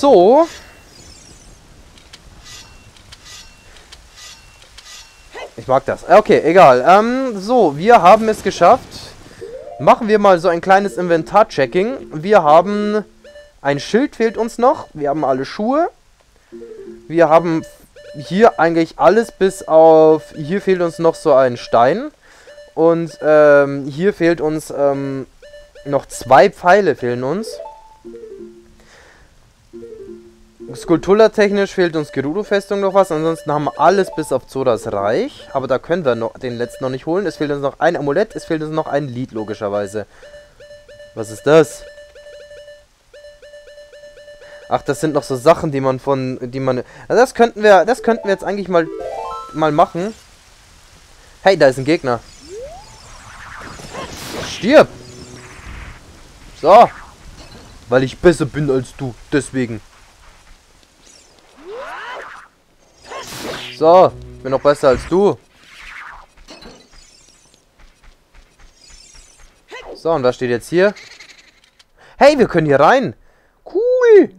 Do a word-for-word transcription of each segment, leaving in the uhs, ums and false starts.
So. Ich mag das. Okay, egal. Ähm, so, wir haben es geschafft. Machen wir mal so ein kleines Inventar-Checking. Wir haben... Ein Schild fehlt uns noch. Wir haben alle Schuhe. Wir haben hier eigentlich alles bis auf... Hier fehlt uns noch so ein Stein. Und ähm, hier fehlt uns... Ähm, noch zwei Pfeile fehlen uns. Skultulla-technisch fehlt uns Gerudo-Festung noch was. Ansonsten haben wir alles bis auf Zoras Reich. Aber da können wir noch den letzten noch nicht holen. Es fehlt uns noch ein Amulett. Es fehlt uns noch ein Lied, logischerweise. Was ist das? Ach, das sind noch so Sachen, die man von... die man. Also das könnten wir. Das könnten wir jetzt eigentlich mal, mal machen. Hey, da ist ein Gegner. Stirb! So. Weil ich besser bin als du. Deswegen. So. Ich bin noch besser als du. So, und was steht jetzt hier? Hey, wir können hier rein. Cool.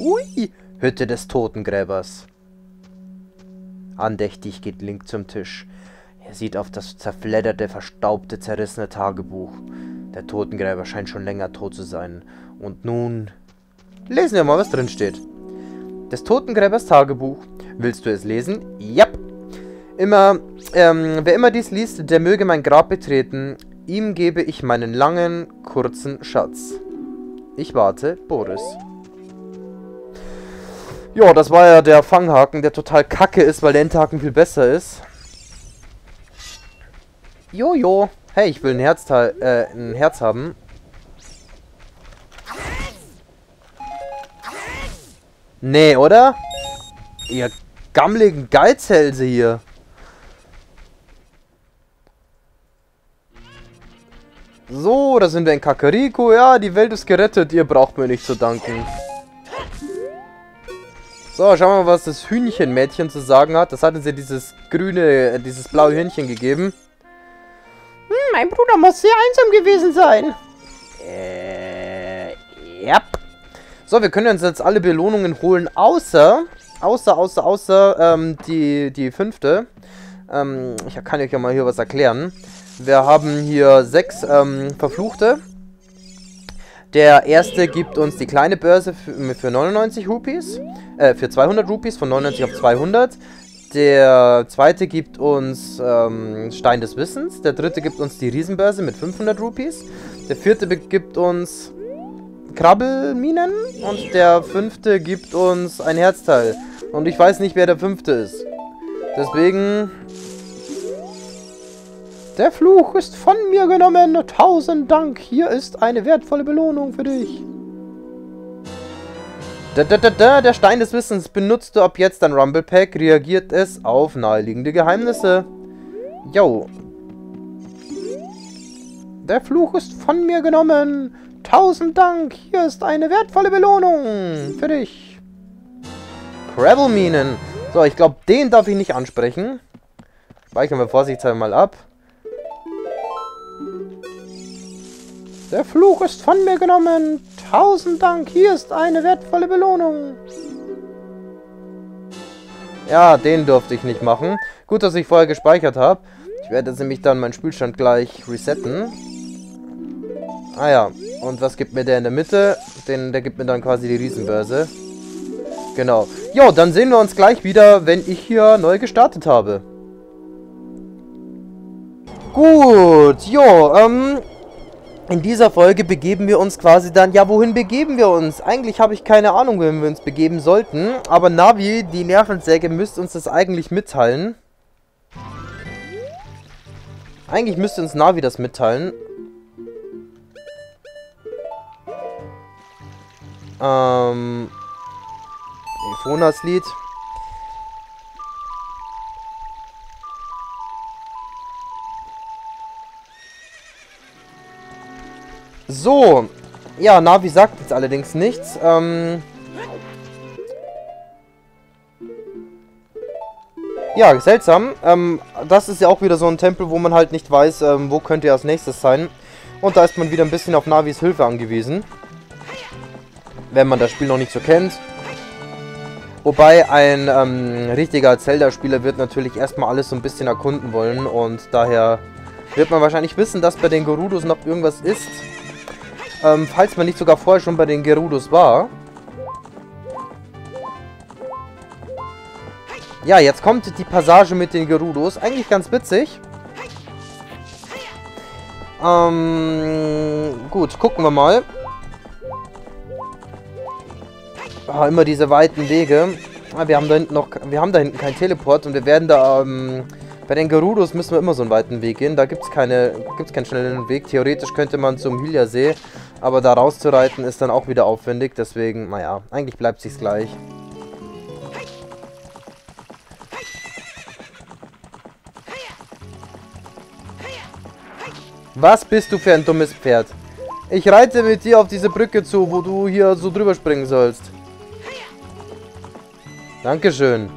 Ui. Hütte des Totengräbers. Andächtig geht Link zum Tisch. Er sieht auf das zerfledderte, verstaubte, zerrissene Tagebuch. Der Totengräber scheint schon länger tot zu sein. Und nun... Lesen wir mal, was drin steht. Des Totengräbers Tagebuch. Willst du es lesen? Yep. Immer, ähm, wer immer dies liest, der möge mein Grab betreten. Ihm gebe ich meinen langen, kurzen Schatz. Ich warte, Boris. Ja, das war ja der Fanghaken, der total kacke ist, weil der Endhaken viel besser ist. Jojo. Hey, ich will ein Herz, äh, ein Herz haben. Nee, oder? Ihr gammeligen Geizhälse hier. So, da sind wir in Kakariko. Ja, die Welt ist gerettet. Ihr braucht mir nicht zu danken. So, schauen wir mal, was das Hühnchenmädchen zu sagen hat. Das hat uns ja dieses grüne, äh, dieses blaue Hühnchen gegeben. Hm, mein Bruder muss sehr einsam gewesen sein. Äh, ja. So, wir können uns jetzt alle Belohnungen holen, außer, außer, außer, außer, ähm, die, die fünfte. Ähm, ich kann euch ja mal hier was erklären. Wir haben hier sechs, ähm, Verfluchte. Der erste gibt uns die kleine Börse für, für neunundneunzig Rupees, äh, für zweihundert Rupees, von neunundneunzig auf zweihundert. Der zweite gibt uns ähm, Stein des Wissens. Der dritte gibt uns die Riesenbörse mit fünfhundert Rupees. Der vierte gibt uns Gravelminen. Und der fünfte gibt uns ein Herzteil. Und ich weiß nicht, wer der fünfte ist. Deswegen... Der Fluch ist von mir genommen. Tausend Dank. Hier ist eine wertvolle Belohnung für dich. Da, da, da, da, der Stein des Wissens. Benutzt du ab jetzt ein Rumble Pack, reagiert es auf naheliegende Geheimnisse. Yo. Der Fluch ist von mir genommen. Tausend Dank. Hier ist eine wertvolle Belohnung für dich. Gravelminen. So, ich glaube, den darf ich nicht ansprechen. Speichern wir vorsichtshalber mal ab. Der Fluch ist von mir genommen. Tausend Dank, hier ist eine wertvolle Belohnung. Ja, den durfte ich nicht machen. Gut, dass ich vorher gespeichert habe. Ich werde jetzt nämlich dann meinen Spielstand gleich resetten. Ah ja, und was gibt mir der in der Mitte? Den, der gibt mir dann quasi die Riesenbörse. Genau. Jo, dann sehen wir uns gleich wieder, wenn ich hier neu gestartet habe. Gut, jo, ähm... in dieser Folge begeben wir uns quasi dann... Ja, wohin begeben wir uns? Eigentlich habe ich keine Ahnung, wohin wir uns begeben sollten. Aber Navi, die Nervensäge, müsste uns das eigentlich mitteilen. Eigentlich müsste uns Navi das mitteilen. Ähm... Tonas Lied. So, ja, Navi sagt jetzt allerdings nichts. Ähm ja, seltsam. Ähm, das ist ja auch wieder so ein Tempel, wo man halt nicht weiß, ähm, wo könnte er als nächstes sein. Und da ist man wieder ein bisschen auf Navis Hilfe angewiesen. wenn man das Spiel noch nicht so kennt. Wobei ein ähm, richtiger Zelda-Spieler wird natürlich erstmal alles so ein bisschen erkunden wollen und daher wird man wahrscheinlich wissen, dass bei den Gerudos noch irgendwas ist. Ähm, falls man nicht sogar vorher schon bei den Gerudos war. Ja, jetzt kommt die Passage mit den Gerudos. Eigentlich ganz witzig. Ähm, gut, gucken wir mal. Ah, immer diese weiten Wege. Ah, wir haben da hinten noch, wir haben da hinten keinen Teleport und wir werden da, ähm, bei den Gerudos müssen wir immer so einen weiten Weg gehen. Da gibt es keine, gibt's keinen schnellen Weg. Theoretisch könnte man zum Hyliasee, aber da rauszureiten ist dann auch wieder aufwendig. Deswegen, naja, eigentlich bleibt sich's gleich. Was bist du für ein dummes Pferd? Ich reite mit dir auf diese Brücke zu, wo du hier so drüber springen sollst. Dankeschön.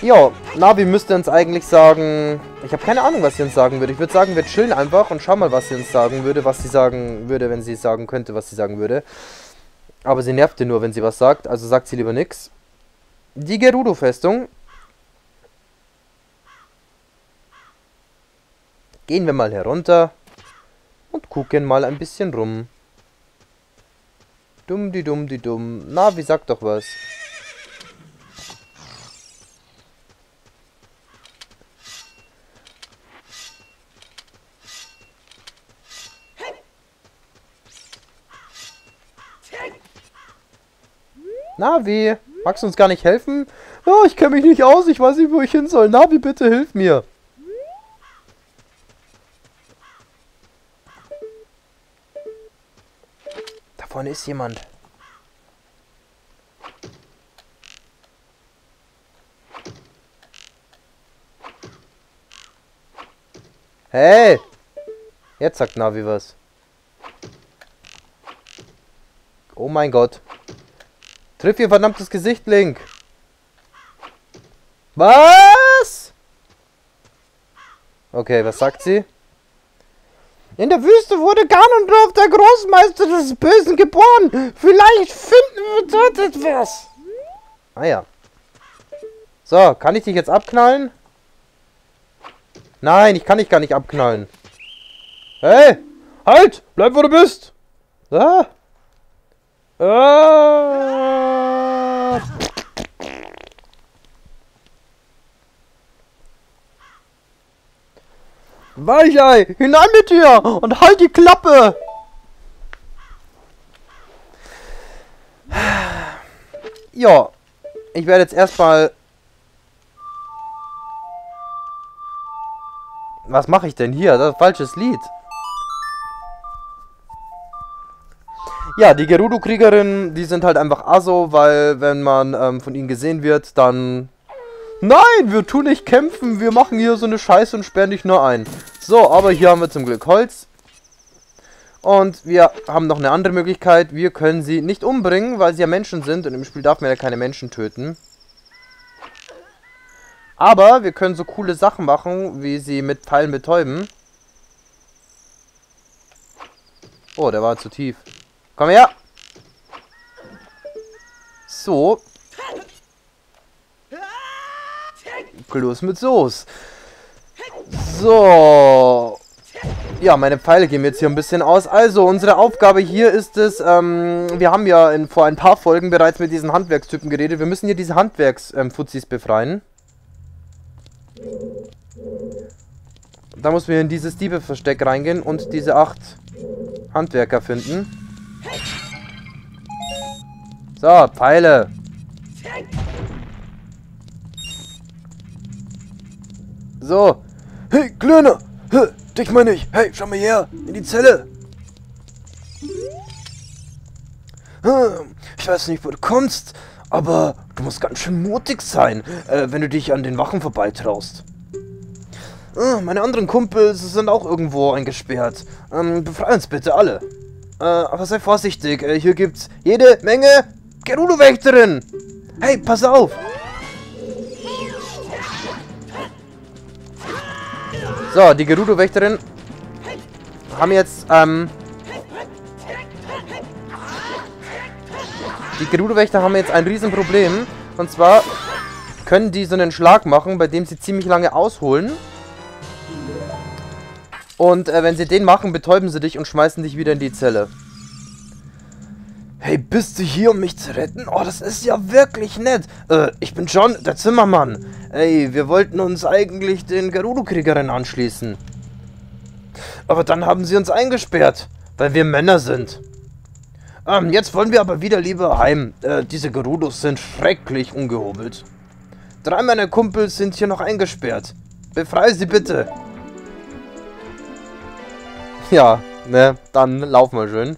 Jo, Navi müsste uns eigentlich sagen... Ich habe keine Ahnung, was sie uns sagen würde. Ich würde sagen, wir chillen einfach und schauen mal, was sie uns sagen würde, was sie sagen würde, wenn sie sagen könnte, was sie sagen würde. Aber sie nervt dir nur, wenn sie was sagt, also sagt sie lieber nichts. Die Gerudo-Festung... Gehen wir mal herunter und gucken mal ein bisschen rum. Dumm, die dumm, die dumm. Na, wie sagt doch was? Navi, magst du uns gar nicht helfen? Oh, ich kenne mich nicht aus, ich weiß nicht, wo ich hin soll. Navi, bitte hilf mir. Vorne ist jemand. Hey! Jetzt sagt Navi was. Oh mein Gott. Triff ihr verdammtes Gesicht, Link. Was? Okay, was sagt sie? In der Wüste wurde Ganondorf, der Großmeister des Bösen, geboren. Vielleicht finden wir dort etwas. Ah ja. So, kann ich dich jetzt abknallen? Nein, ich kann dich gar nicht abknallen. Hey, halt! Bleib, wo du bist. Ah. Ah. Weichei, hinein mit dir und halt die Klappe! Ja, ich werde jetzt erstmal... Was mache ich denn hier? Das ist ein falsches Lied. Ja, die Gerudo-Kriegerinnen, die sind halt einfach aso, weil wenn man ähm, von ihnen gesehen wird, dann... Nein, wir tun nicht kämpfen, wir machen hier so eine Scheiße und sperren dich nur ein. So, aber hier haben wir zum Glück Holz. Und wir haben noch eine andere Möglichkeit, wir können sie nicht umbringen, weil sie ja Menschen sind und im Spiel darf man ja keine Menschen töten. Aber wir können so coole Sachen machen, wie sie mit Pfeilen betäuben. Oh, der war zu tief. Komm her! So... Los mit Soße. So. Ja, meine Pfeile gehen jetzt hier ein bisschen aus. Also, unsere Aufgabe hier ist es, ähm, wir haben ja in, vor ein paar Folgen bereits mit diesen Handwerkstypen geredet. Wir müssen hier diese Handwerksfuzzis ähm, befreien. Da müssen wir in dieses Diebe-Versteck reingehen und diese acht Handwerker finden. So, Pfeile. So. Hey, Kleiner! Hey, dich meine ich! Hey, schau mal her! In die Zelle! Hm, ich weiß nicht, wo du kommst, aber du musst ganz schön mutig sein, äh, wenn du dich an den Wachen vorbeitraust. Hm, meine anderen Kumpels sind auch irgendwo eingesperrt. Ähm, befreie uns bitte alle. Äh, aber sei vorsichtig, äh, hier gibt's jede Menge Gerudo-Wächterinnen! Hey, pass auf! So, die Gerudo-Wächterin haben jetzt ähm, die Gerudo-Wächter haben jetzt ein Riesenproblem. Und zwar können die so einen Schlag machen, bei dem sie ziemlich lange ausholen. Und äh, wenn sie den machen, betäuben sie dich und schmeißen dich wieder in die Zelle. Hey, bist du hier, um mich zu retten? Oh, das ist ja wirklich nett. Äh, ich bin John, der Zimmermann. Ey, wir wollten uns eigentlich den Gerudo-Kriegerinnen anschließen. Aber dann haben sie uns eingesperrt, weil wir Männer sind. Ähm, jetzt wollen wir aber wieder lieber heim. Äh, diese Gerudos sind schrecklich ungehobelt. Drei meiner Kumpels sind hier noch eingesperrt. Befreie sie bitte. Ja, ne, dann lauf mal schön.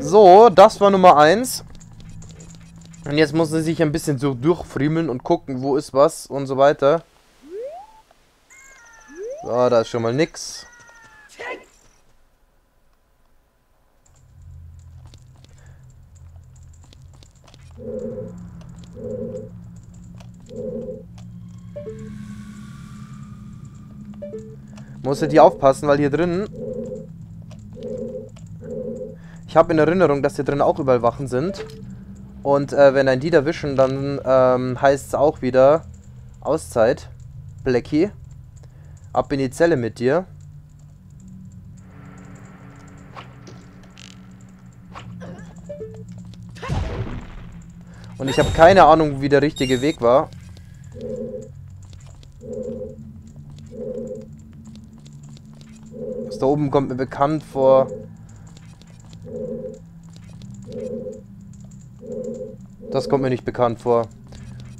So, das war Nummer eins. Und jetzt muss sie sich ein bisschen so durchfriemeln und gucken, wo ist was und so weiter. So, da ist schon mal nix. Muss ja die aufpassen, weil hier drinnen... Ich habe in Erinnerung, dass hier drin auch überall Wachen sind. Und äh, wenn ein die da wischen, dann ähm, heißt es auch wieder Auszeit. Blackie. Ab in die Zelle mit dir. Und ich habe keine Ahnung, wie der richtige Weg war. Das da oben kommt mir bekannt vor... Das kommt mir nicht bekannt vor.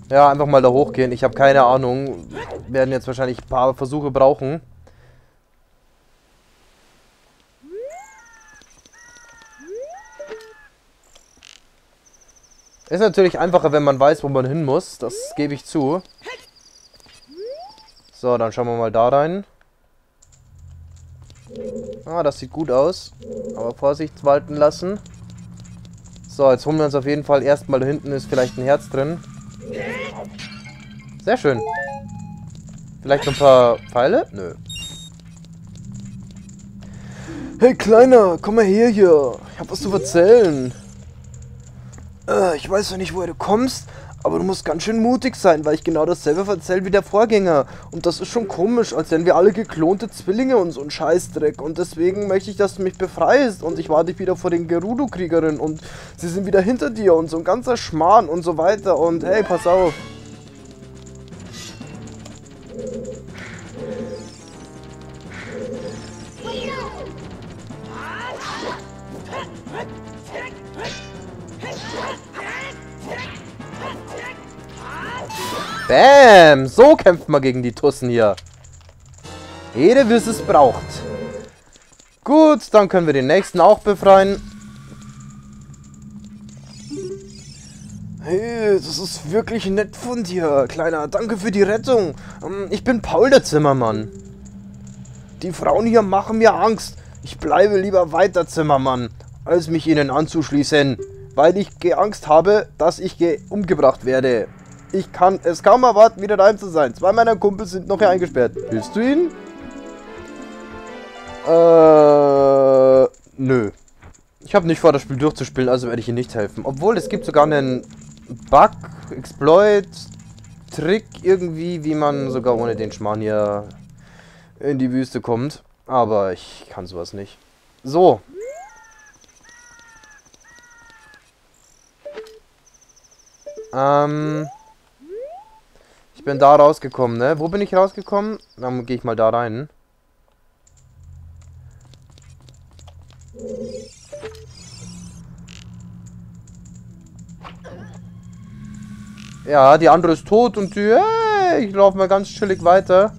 Ja, einfach mal da hochgehen. Ich habe keine Ahnung. Wir werden jetzt wahrscheinlich ein paar Versuche brauchen. Ist natürlich einfacher, wenn man weiß, wo man hin muss. Das gebe ich zu. So, dann schauen wir mal da rein. Ah, das sieht gut aus. Aber Vorsicht walten lassen. So, jetzt holen wir uns auf jeden Fall erstmal, da hinten ist vielleicht ein Herz drin. Sehr schön. Vielleicht noch ein paar Pfeile? Nö. Hey Kleiner, komm mal her hier. Ich hab was zu erzählen. Äh, ich weiß ja nicht, woher du kommst, aber du musst ganz schön mutig sein, weil ich genau dasselbe erzähle wie der Vorgänger. Und das ist schon komisch, als wären wir alle geklonte Zwillinge und so ein Scheißdreck. Und deswegen möchte ich, dass du mich befreist. Und ich warte wieder vor den Gerudo-Kriegerinnen und sie sind wieder hinter dir und so ein ganzer Schmarrn und so weiter. Und hey, pass auf. Bäm! So kämpft man gegen die Tussen hier. Jede, wie es braucht. Gut, dann können wir den nächsten auch befreien. Hey, das ist wirklich nett von dir, Kleiner. Danke für die Rettung. Ich bin Paul, der Zimmermann. Die Frauen hier machen mir Angst. Ich bleibe lieber weiter, Zimmermann, als mich ihnen anzuschließen, weil ich Angst habe, dass ich umgebracht werde. Ich kann es kaum erwarten, wieder daheim zu sein. Zwei meiner Kumpels sind noch hier eingesperrt. Willst du ihn? Äh, nö. Ich habe nicht vor, das Spiel durchzuspielen, also werde ich ihm nicht helfen. Obwohl, es gibt sogar einen Bug, Exploit, Trick irgendwie, wie man sogar ohne den Schmarrn hier in die Wüste kommt. Aber ich kann sowas nicht. So. Ähm... Ich bin da rausgekommen, ne? Wo bin ich rausgekommen? Dann gehe ich mal da rein. Ja, die andere ist tot und die... Hey, ich laufe mal ganz chillig weiter.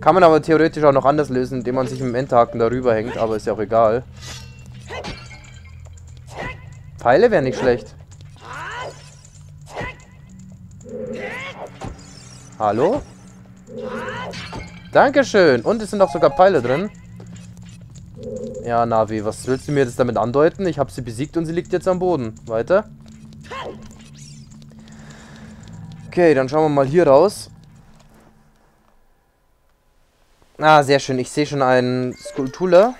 Kann man aber theoretisch auch noch anders lösen, indem man sich mit dem Enterhaken darüber hängt, aber ist ja auch egal. Pfeile wären nicht schlecht. Hallo? Dankeschön. Und es sind auch sogar Pfeile drin. Ja, Navi, was willst du mir jetzt damit andeuten? Ich habe sie besiegt und sie liegt jetzt am Boden. Weiter. Okay, dann schauen wir mal hier raus. Ah, sehr schön. Ich sehe schon einen Skultulla.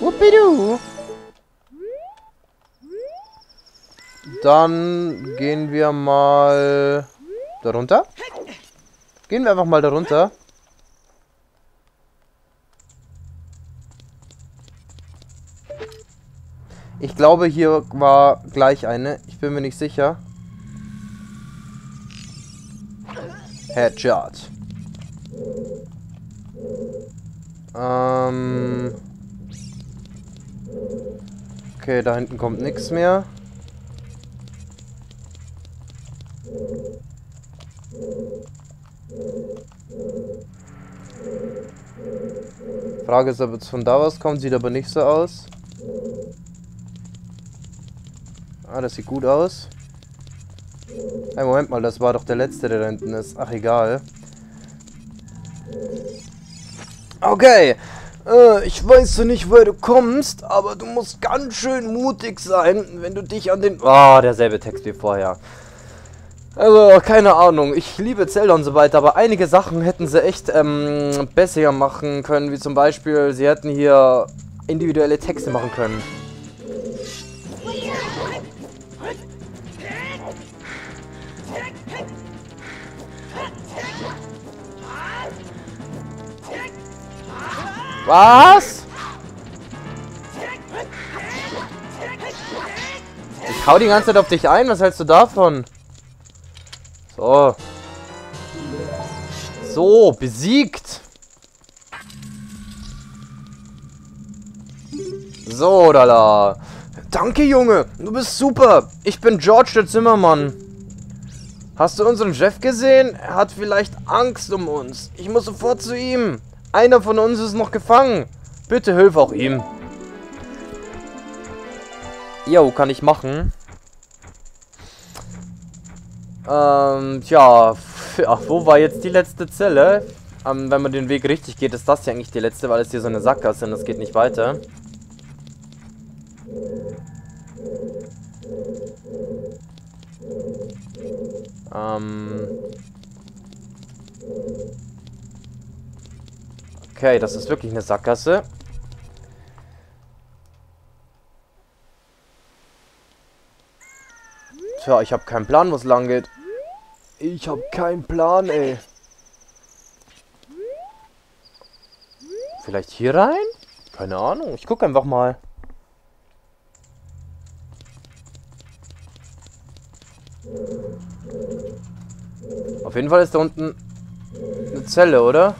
Wuppidu! Dann gehen wir mal darunter. Gehen wir einfach mal darunter. Ich glaube, hier war gleich eine. Ich bin mir nicht sicher. Headshot. Ähm. Okay, da hinten kommt nichts mehr. Frage ist, ob es von da was kommt. Sieht aber nicht so aus. Ah, das sieht gut aus. Hey, Moment mal, das war doch der letzte, der da hinten ist. Ach, egal. Okay. Äh, ich weiß so nicht, woher du kommst, aber du musst ganz schön mutig sein, wenn du dich an den... Ah, oh, derselbe Text wie vorher. Also, keine Ahnung. Ich liebe Zelda und so weiter, aber einige Sachen hätten sie echt ähm, besser machen können, wie zum Beispiel, sie hätten hier individuelle Texte machen können. Was? Ich hau die ganze Zeit auf dich ein. Was hältst du davon? So. So, besiegt. So, da la. Danke, Junge. Du bist super. Ich bin George, der Zimmermann. Hast du unseren Chef gesehen? Er hat vielleicht Angst um uns. Ich muss sofort zu ihm. Einer von uns ist noch gefangen. Bitte hilf auch ihm. Jo, kann ich machen. Ähm, tja. Ach, wo war jetzt die letzte Zelle? Ähm, wenn man den Weg richtig geht, ist das ja eigentlich die letzte, weil es hier so eine Sackgasse ist und es geht nicht weiter. Ähm... Okay, das ist wirklich eine Sackgasse. Tja, ich habe keinen Plan, wo es lang geht. Ich habe keinen Plan, ey. Vielleicht hier rein? Keine Ahnung, ich gucke einfach mal. Auf jeden Fall ist da unten eine Zelle, oder?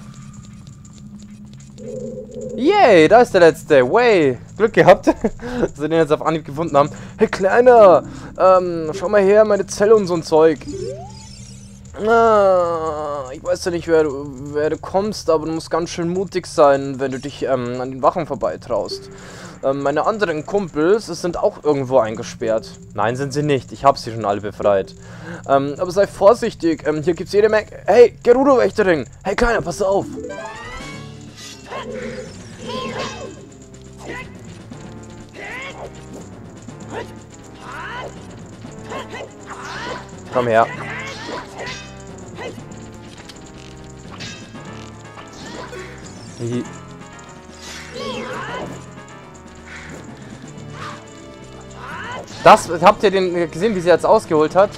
Yay, da ist der letzte. Way. Glück gehabt, dass wir den jetzt auf Anhieb gefunden haben. Hey, Kleiner. Ähm, schau mal her, meine Zelle und so ein Zeug. Ah, ich weiß ja nicht, wer du, wer du kommst, aber du musst ganz schön mutig sein, wenn du dich ähm, an den Wachen vorbeitraust. Ähm, meine anderen Kumpels sind auch irgendwo eingesperrt. Nein, sind sie nicht. Ich habe sie schon alle befreit. Ähm, aber sei vorsichtig. Ähm, hier gibt's jede Menge... Hey, Gerudo-Wächterin. Hey, Kleiner, pass auf. Komm her. Hihi. Das, habt ihr den gesehen, wie sie jetzt ausgeholt hat?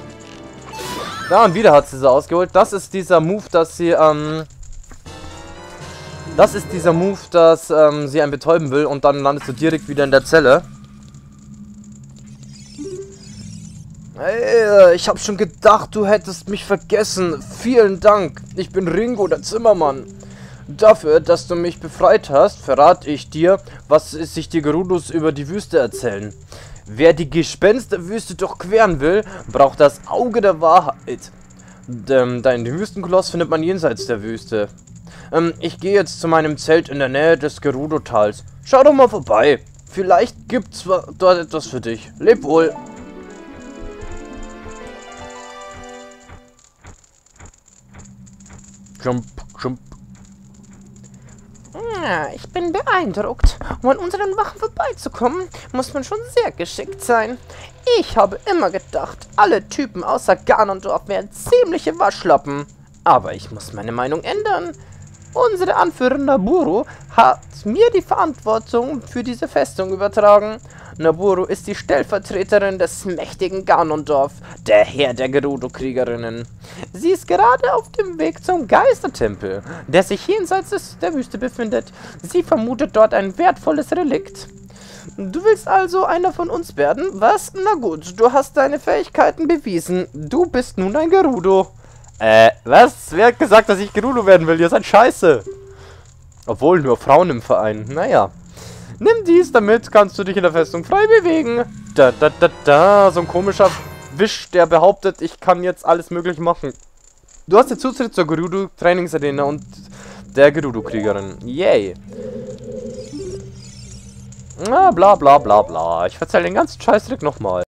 Ja, und wieder hat sie sie ausgeholt. Das ist dieser Move, dass sie, ähm... Das ist dieser Move, dass ähm, sie einen betäuben will und dann landest du direkt wieder in der Zelle. Hey, ich hab schon gedacht, du hättest mich vergessen. Vielen Dank. Ich bin Ringo, der Zimmermann. Dafür, dass du mich befreit hast, verrate ich dir, was sich die Gerudos über die Wüste erzählen. Wer die Gespensterwüste durchqueren will, braucht das Auge der Wahrheit. Deinen Wüstenkoloss findet man jenseits der Wüste. Ich gehe jetzt zu meinem Zelt in der Nähe des Gerudo-Tals. Schau doch mal vorbei. Vielleicht gibt's dort etwas für dich. Leb wohl. Jump, jump. Ja, ich bin beeindruckt. Um an unseren Wachen vorbeizukommen, muss man schon sehr geschickt sein. Ich habe immer gedacht, alle Typen außer Ganondorf wären ziemliche Waschlappen. Aber ich muss meine Meinung ändern. Unsere Anführerin Nabooru hat mir die Verantwortung für diese Festung übertragen. Nabooru ist die Stellvertreterin des mächtigen Ganondorf, der Herr der Gerudo-Kriegerinnen. Sie ist gerade auf dem Weg zum Geistertempel, der sich jenseits der Wüste befindet. Sie vermutet dort ein wertvolles Relikt. Du willst also einer von uns werden? Was? Na gut, du hast deine Fähigkeiten bewiesen. Du bist nun ein Gerudo. Äh, was? Wer hat gesagt, dass ich Gerudo werden will? Ihr seid scheiße. Obwohl, nur Frauen im Verein. Naja. Nimm dies, damit kannst du dich in der Festung frei bewegen. Da, da, da, da. So ein komischer Wisch, der behauptet, ich kann jetzt alles möglich machen. Du hast den Zutritt zur Gerudo-Trainingsarena und der Gerudo-Kriegerin. Yay. Na, bla, bla, bla, bla. Ich verzähl den ganzen Scheißtrick nochmal.